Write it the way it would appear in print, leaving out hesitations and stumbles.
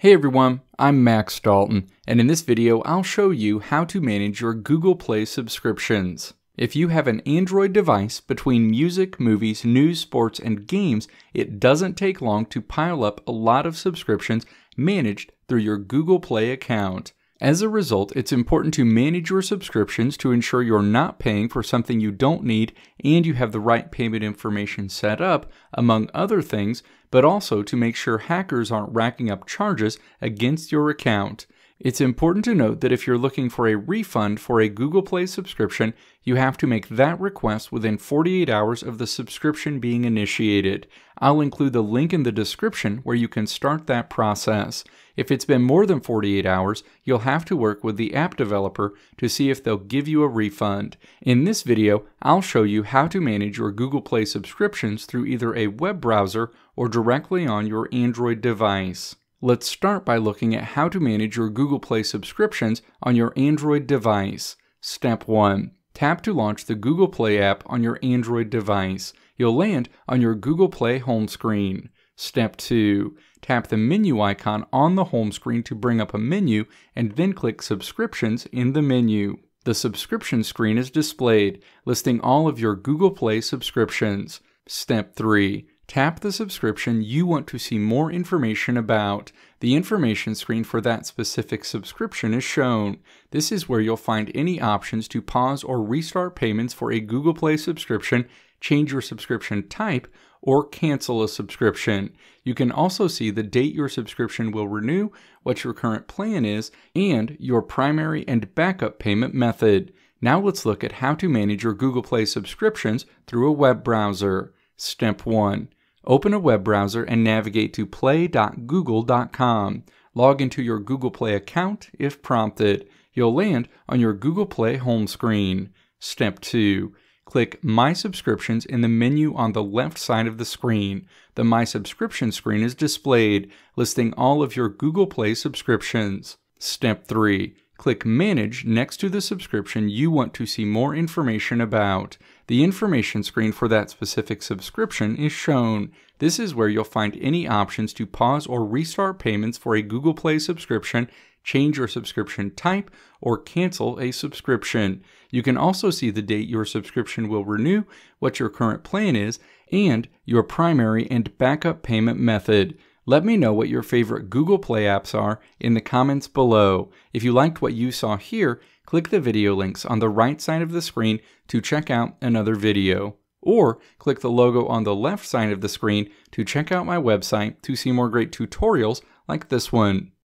Hey everyone, I'm Max Dalton, and in this video I'll show you how to manage your Google Play subscriptions. If you have an Android device, between music, movies, news, sports, and games, it doesn't take long to pile up a lot of subscriptions managed through your Google Play account. As a result, it's important to manage your subscriptions to ensure you're not paying for something you don't need and you have the right payment information set up, among other things, but also to make sure hackers aren't racking up charges against your account. It's important to note that if you're looking for a refund for a Google Play subscription, you have to make that request within 48 hours of the subscription being initiated. I'll include the link in the description where you can start that process. If it's been more than 48 hours, you'll have to work with the app developer to see if they'll give you a refund. In this video, I'll show you how to manage your Google Play subscriptions through either a web browser or directly on your Android device. Let's start by looking at how to manage your Google Play subscriptions on your Android device. Step 1. Tap to launch the Google Play app on your Android device. You'll land on your Google Play home screen. Step 2. Tap the menu icon on the home screen to bring up a menu and then click Subscriptions in the menu. The subscription screen is displayed, listing all of your Google Play subscriptions. Step 3. Tap the subscription you want to see more information about. The information screen for that specific subscription is shown. This is where you'll find any options to pause or restart payments for a Google Play subscription, change your subscription type, or cancel a subscription. You can also see the date your subscription will renew, what your current plan is, and your primary and backup payment method. Now let's look at how to manage your Google Play subscriptions through a web browser. Step 1. Open a web browser and navigate to play.google.com. Log into your Google Play account if prompted. You'll land on your Google Play home screen. Step 2. Click My Subscriptions in the menu on the left side of the screen. The My Subscription screen is displayed, listing all of your Google Play subscriptions. Step 3. Click Manage next to the subscription you want to see more information about. The information screen for that specific subscription is shown. This is where you'll find any options to pause or restart payments for a Google Play subscription, change your subscription type, or cancel a subscription. You can also see the date your subscription will renew, what your current plan is, and your primary and backup payment method. Let me know what your favorite Google Play apps are in the comments below. If you liked what you saw here, click the video links on the right side of the screen to check out another video, or click the logo on the left side of the screen to check out my website to see more great tutorials like this one.